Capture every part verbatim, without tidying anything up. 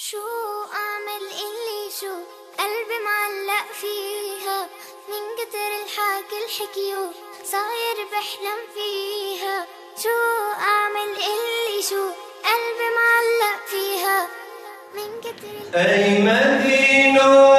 شو اعمل اللي شو قلبي معلق فيها من كتر الحكي الحكيو صاير بحلم فيها. شو اعمل اللي شو قلبي معلق فيها من كتر اي مدينو.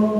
Oh